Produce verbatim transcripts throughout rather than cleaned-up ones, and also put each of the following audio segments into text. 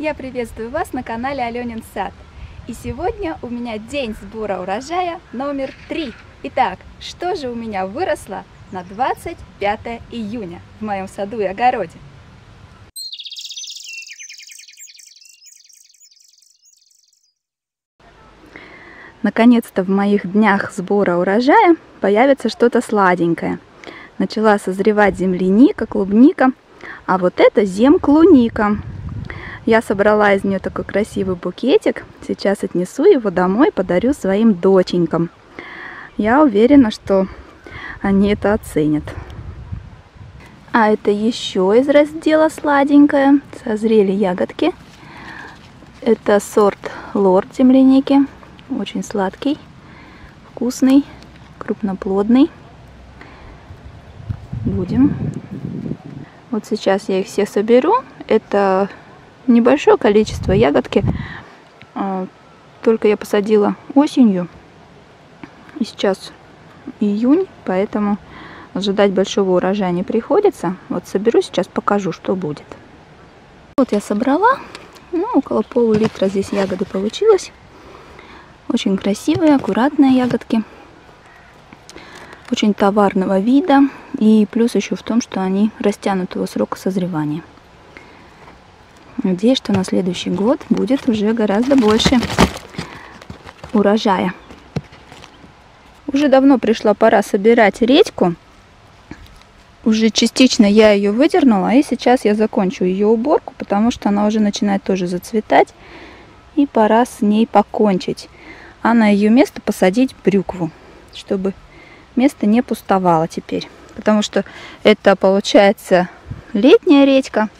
Я приветствую вас на канале Алёнин сад. И сегодня у меня день сбора урожая номер три. Итак, что же у меня выросло на двадцать пятое июня в моем саду и огороде? Наконец-то в моих днях сбора урожая появится что-то сладенькое. Начала созревать земляника, клубника, а вот это земклуника. Я собрала из нее такой красивый букетик. Сейчас отнесу его домой, подарю своим доченькам. Я уверена, что они это оценят. А это еще из раздела сладенькое. Созрели ягодки. Это сорт Лорд земляники. Очень сладкий, вкусный, крупноплодный. Будем. Вот сейчас я их все соберу. Это небольшое количество ягодки, только я посадила осенью, и сейчас июнь, поэтому ожидать большого урожая не приходится. Вот соберу сейчас, покажу, что будет. Вот я собрала, ну, около полулитра здесь ягоды получилось. Очень красивые, аккуратные ягодки, очень товарного вида, и плюс еще в том, что они растянут его срок созревания. Надеюсь, что на следующий год будет уже гораздо больше урожая. Уже давно пришла пора собирать редьку. Уже частично я ее выдернула, и сейчас я закончу ее уборку, потому что она уже начинает тоже зацветать, и пора с ней покончить. А на ее место посадить брюкву, чтобы место не пустовало теперь. Потому что это получается летняя редька.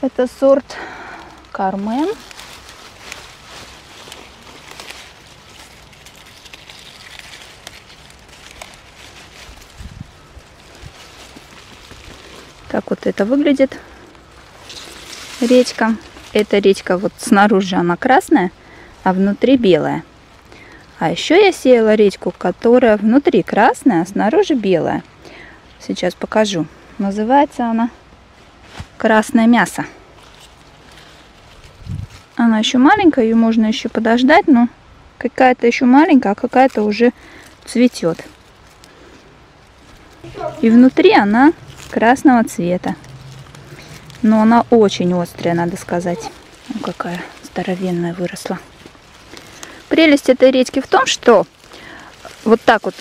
Это сорт Кармен. Так вот это выглядит редька. Эта редька вот снаружи она красная, а внутри белая. А еще я сеяла редьку, которая внутри красная, а снаружи белая. Сейчас покажу. Называется она «Красное мясо». Она еще маленькая, ее можно еще подождать, но какая-то еще маленькая, а какая-то уже цветет. И внутри она красного цвета. Но она очень острая, надо сказать. Ну, какая здоровенная выросла. Прелесть этой редьки в том, что вот так вот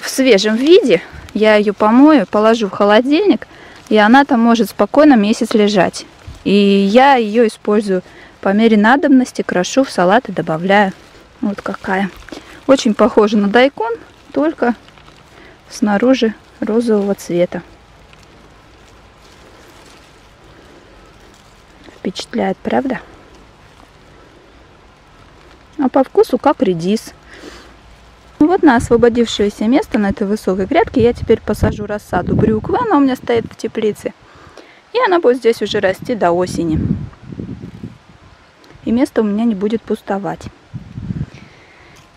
в свежем виде я ее помою, положу в холодильник, и она там может спокойно месяц лежать. И я ее использую по мере надобности, крошу в салат и добавляю. Вот какая. Очень похожа на дайкон, только снаружи розового цвета. Впечатляет, правда? А по вкусу как редис. Вот на освободившееся место на этой высокой грядке я теперь посажу рассаду брюквы. Она у меня стоит в теплице. И она будет здесь уже расти до осени. И место у меня не будет пустовать.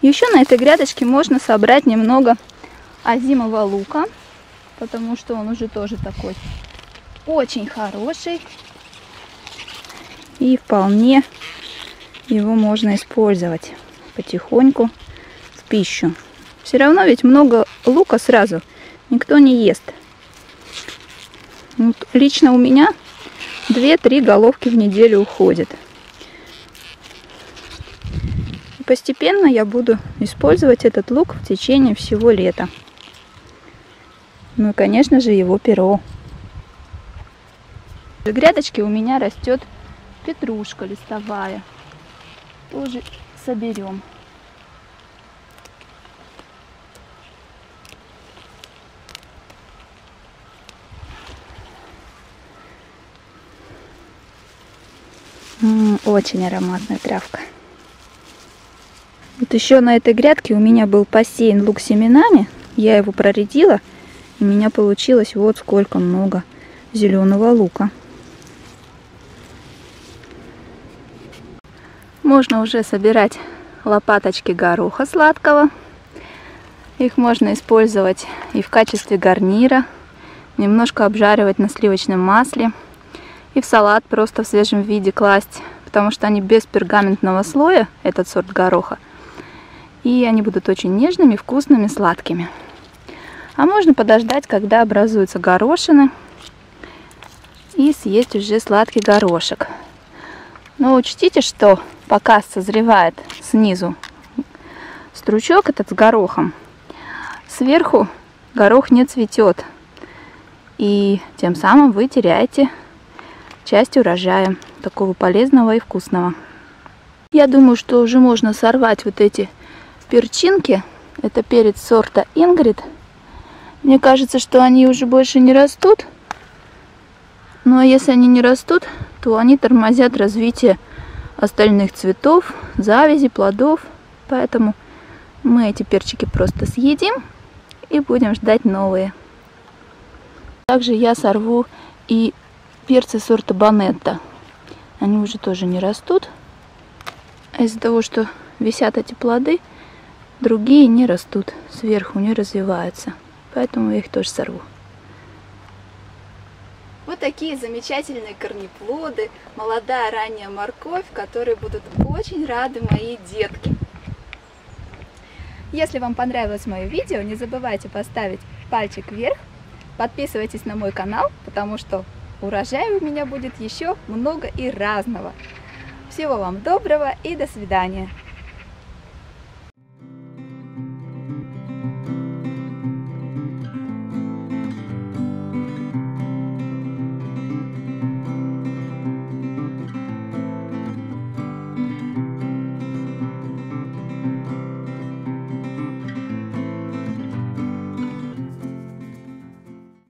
Еще на этой грядочке можно собрать немного озимого лука. Потому что он уже тоже такой очень хороший. И вполне его можно использовать потихоньку в пищу. Все равно ведь много лука сразу никто не ест. Вот лично у меня две-три головки в неделю уходит. И постепенно я буду использовать этот лук в течение всего лета. Ну и, конечно же, его перо. В грядочке у меня растет петрушка листовая. Тоже соберем. М-м, очень ароматная травка. Вот еще на этой грядке у меня был посеян лук семенами. Я его проредила. И у меня получилось вот сколько много зеленого лука. Можно уже собирать лопаточки гороха сладкого. Их можно использовать и в качестве гарнира. Немножко обжаривать на сливочном масле. и в салат просто в свежем виде класть, потому что они без пергаментного слоя, этот сорт гороха, и они будут очень нежными, вкусными, сладкими. А можно подождать, когда образуются горошины, и съесть уже сладкий горошек. Но учтите, что пока созревает снизу стручок этот с горохом, сверху горох не цветет, и тем самым вы теряете часть урожая, такого полезного и вкусного. Я думаю, что уже можно сорвать вот эти перчинки. Это перец сорта Ингрид. Мне кажется, что они уже больше не растут. Но если они не растут, то они тормозят развитие остальных цветов, завязи, плодов. Поэтому мы эти перчики просто съедим и будем ждать новые. Также я сорву и перцы сорта Бонета. Они уже тоже не растут. А из-за того, что висят эти плоды, другие не растут, сверху не развиваются. Поэтому я их тоже сорву. Вот такие замечательные корнеплоды, молодая ранняя морковь, которые будут очень рады мои детки. Если вам понравилось мое видео, не забывайте поставить пальчик вверх, подписывайтесь на мой канал, потому что урожая у меня будет еще много и разного. Всего вам доброго и до свидания!